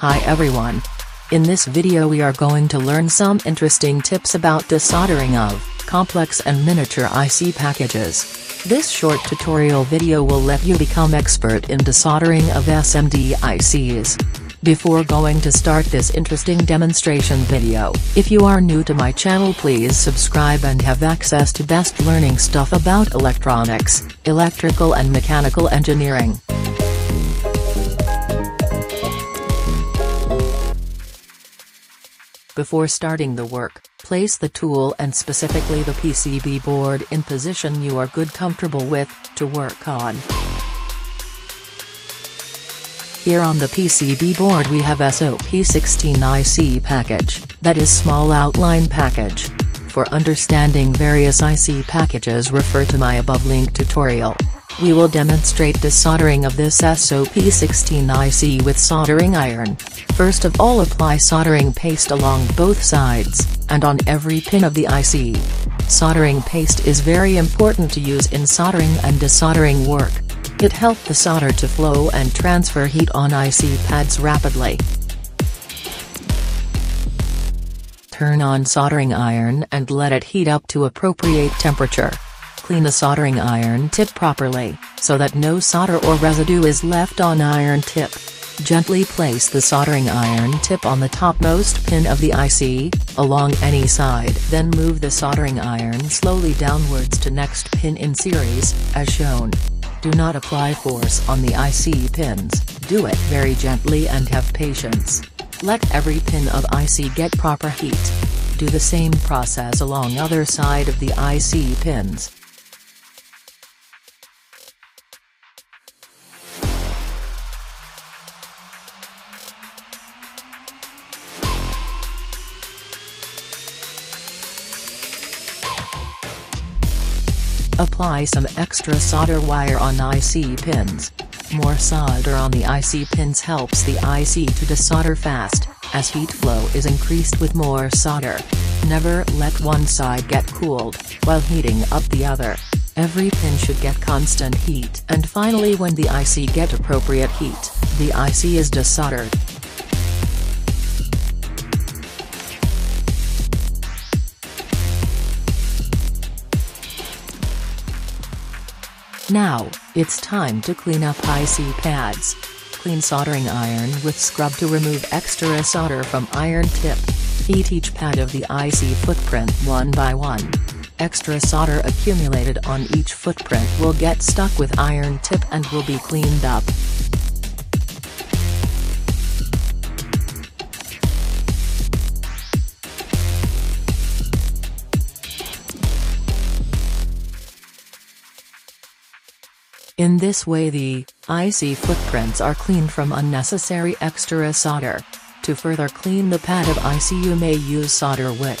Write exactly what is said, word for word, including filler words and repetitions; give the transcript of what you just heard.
Hi everyone. In this video we are going to learn some interesting tips about desoldering of complex and miniature I C packages. This short tutorial video will let you become expert in desoldering of S M D I Cs. Before going to start this interesting demonstration video, if you are new to my channel, please subscribe and have access to best learning stuff about electronics, electrical and mechanical engineering. Before starting the work, place the tool and specifically the P C B board in position you are good comfortable with, to work on. Here on the P C B board we have S O P sixteen I C package, that is small outline package. For understanding various I C packages refer to my above link tutorial. We will demonstrate desoldering of this S O P sixteen I C with soldering iron. First of all, apply soldering paste along both sides, and on every pin of the I C. Soldering paste is very important to use in soldering and desoldering work. It helps the solder to flow and transfer heat on I C pads rapidly. Turn on soldering iron and let it heat up to appropriate temperature. Clean the soldering iron tip properly, so that no solder or residue is left on iron tip. Gently place the soldering iron tip on the topmost pin of the I C, along any side. Then move the soldering iron slowly downwards to next pin in series, as shown. Do not apply force on the I C pins, do it very gently and have patience. Let every pin of I C get proper heat. Do the same process along other side of the I C pins. Apply some extra solder wire on I C pins. More solder on the I C pins helps the I C to desolder fast, as heat flow is increased with more solder. Never let one side get cooled, while heating up the other. Every pin should get constant heat. And finally, when the I C get appropriate heat, the I C is desoldered. Now, it's time to clean up I C pads. Clean soldering iron with scrub to remove extra solder from iron tip. Heat each pad of the I C footprint one by one. Extra solder accumulated on each footprint will get stuck with iron tip and will be cleaned up. In this way the I C footprints are cleaned from unnecessary extra solder. To further clean the pad of I C you may use solder wick.